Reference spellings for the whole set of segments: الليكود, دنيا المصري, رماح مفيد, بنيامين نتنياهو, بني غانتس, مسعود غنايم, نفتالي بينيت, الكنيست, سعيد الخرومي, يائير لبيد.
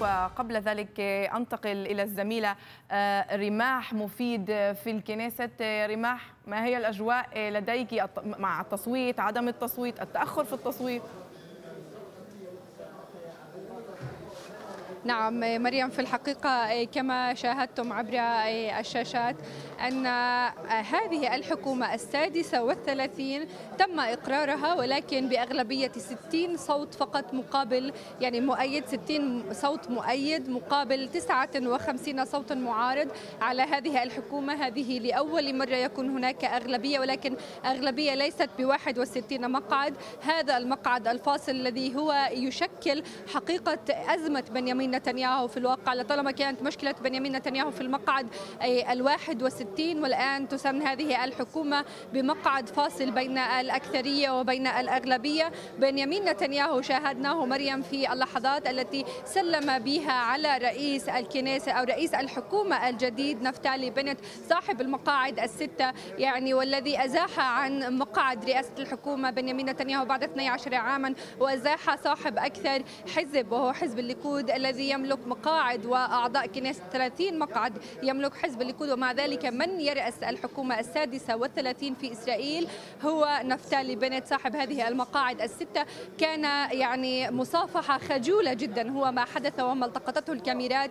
وقبل ذلك أنتقل إلى الزميلة رماح مفيد في الكنيسة. رماح، ما هي الأجواء لديك مع التصويت، عدم التصويت، التأخر في التصويت؟ نعم مريم، في الحقيقة كما شاهدتم عبر الشاشات أن هذه الحكومة السادسة والثلاثين تم إقرارها، ولكن بأغلبية 60 صوت فقط مقابل، يعني مؤيد، 60 صوت مؤيد مقابل 59 صوت معارض على هذه الحكومة. هذه لأول مرة يكون هناك أغلبية، ولكن أغلبية ليست ب61 مقعد. هذا المقعد الفاصل الذي هو يشكل حقيقة أزمة بنيامين نتنياهو في الواقع. لطالما كانت مشكلة بنيامين نتنياهو في المقعد 61، والآن تسمى هذه الحكومة بمقعد فاصل بين الأكثرية وبين الأغلبية. بنيامين نتنياهو شاهدناه مريم في اللحظات التي سلم بها على رئيس الكنيسة أو رئيس الحكومة الجديد نفتالي بينيت، صاحب المقاعد 6، يعني والذي أزاح عن مقعد رئاسة الحكومة بنيامين نتنياهو بعد 12 عاما، وأزاح صاحب أكثر حزب وهو حزب الليكود الذي يملك مقاعد وأعضاء كنيسة 30 مقعد يملك حزب الليكود. ومع ذلك من يرأس الحكومة السادسة والثلاثين في إسرائيل هو نفتالي بينيت صاحب هذه المقاعد 6. كان يعني مصافحة خجولة جدا هو ما حدث، وما التقطته الكاميرات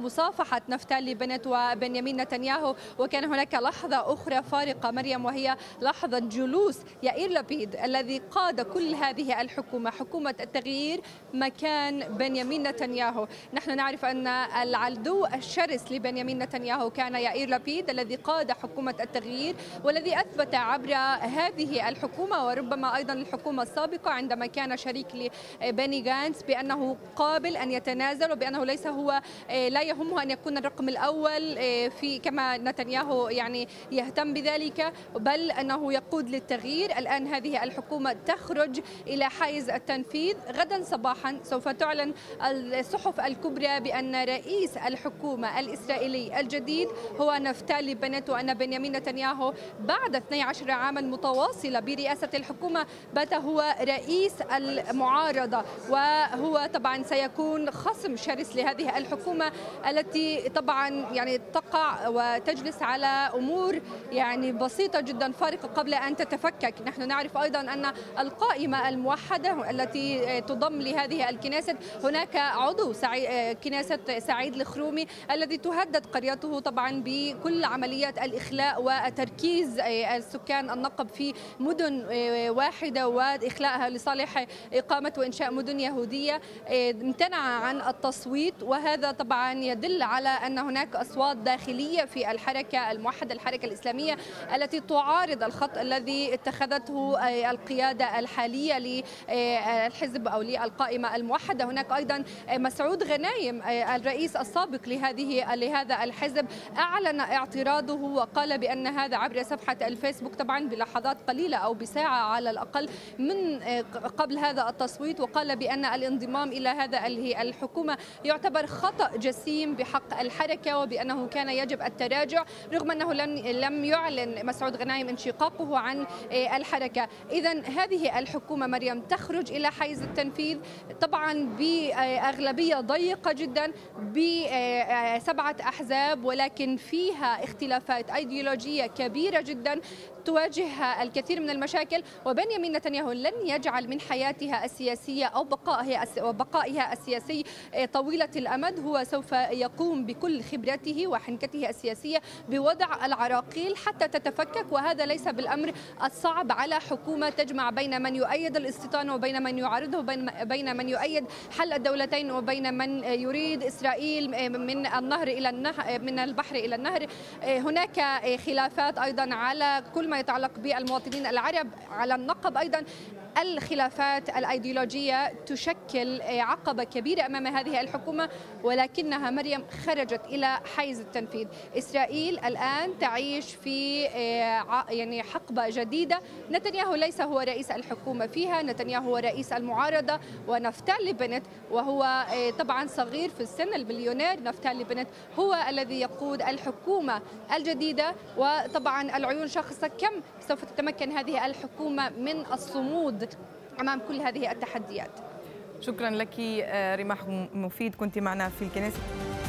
لمصافحة نفتالي بينيت وبنيامين نتنياهو. وكان هناك لحظة أخرى فارقة مريم، وهي لحظة جلوس يائير لبيد الذي قاد كل هذه الحكومة، حكومة التغيير مكان بنيامين نتنياهو. نحن نعرف أن العدو الشرس لبنيامين نتنياهو كان يائير لبيد الذي قاد حكومة التغيير، والذي أثبت عبر هذه الحكومة وربما أيضا الحكومة السابقة عندما كان شريك لبني غانتس بأنه قابل أن يتنازل، وبأنه ليس هو، لا يهمه أن يكون الرقم الأول في كما نتنياهو يعني يهتم بذلك، بل أنه يقود للتغيير. الآن هذه الحكومة تخرج إلى حيز التنفيذ. غدا صباحا سوف تعلن الصحف الكبرى بأن رئيس الحكومة الإسرائيلي الجديد هو نفتالي بينيت، وأن بنيامين نتنياهو بعد 12 عاما متواصلة برئاسة الحكومة بات هو رئيس المعارضة، وهو طبعا سيكون خصم شرس لهذه الحكومة التي طبعا يعني تقع وتجلس على أمور يعني بسيطة جدا فارقة قبل أن تتفكك. نحن نعرف أيضا أن القائمة الموحدة التي تضم لهذه الكنيسة هناك عضو كنيسة سعيد الخرومي الذي تهدد قريته طبعا بكل عملية الإخلاء وتركيز السكان النقب في مدن واحدة وإخلاءها لصالح إقامة وإنشاء مدن يهودية. امتنع عن التصويت، وهذا طبعا يدل على أن هناك أصوات داخلية في الحركة الموحدة، الحركة الإسلامية التي تعارض الخط الذي اتخذته القيادة الحالية للحزب أو للقائمة الموحدة. هناك أيضا مسعود غنايم الرئيس السابق لهذا الحزب أعلن اعتراضه، وقال بأن هذا عبر صفحة الفيسبوك طبعا بلحظات قليلة أو بساعة على الأقل من قبل هذا التصويت، وقال بأن الانضمام إلى هذا الحكومة يعتبر خطأ جسيم بحق الحركة، وبأنه كان يجب التراجع، رغم أنه لم يعلن مسعود غنايم انشقاقه عن الحركة. إذن هذه الحكومة مريم تخرج إلى حيز التنفيذ طبعا بأغلبية ضيقة جدا ب7 أحزاب، ولكن فيها اختلافات أيديولوجية كبيرة جدا تواجهها الكثير من المشاكل. وبنيامين نتنياهو لن يجعل من حياتها السياسية أو بقائها السياسي طويلة الأمد. هو سوف يقوم بكل خبرته وحنكته السياسية بوضع العراقيل حتى تتفكك، وهذا ليس بالأمر الصعب على حكومة تجمع بين من يؤيد الاستيطانة وبين من يعارضه، وبين من يؤيد حل الدولتين وبين من يريد إسرائيل من النهر إلى النهر، من البحر إلى النهر. هناك خلافات أيضا على كل ما يتعلق بالمواطنين العرب على النقب. أيضا الخلافات الأيديولوجية تشكل عقبة كبيرة أمام هذه الحكومة، ولكنها مريم خرجت إلى حيز التنفيذ. إسرائيل الآن تعيش في يعني حقبة جديدة. نتنياهو ليس هو رئيس الحكومة فيها، نتنياهو هو رئيس المعارضة، ونفتالي بينيت وهو طبعا صغير في السن، البليونير نفتالي بينيت هو الذي يقود الحكومة الجديدة. وطبعا العيون شخصة، كم سوف تتمكن هذه الحكومة من الصمود أمام كل هذه التحديات؟ شكرا لك رماح مفيد، كنت معنا في الكنيسة.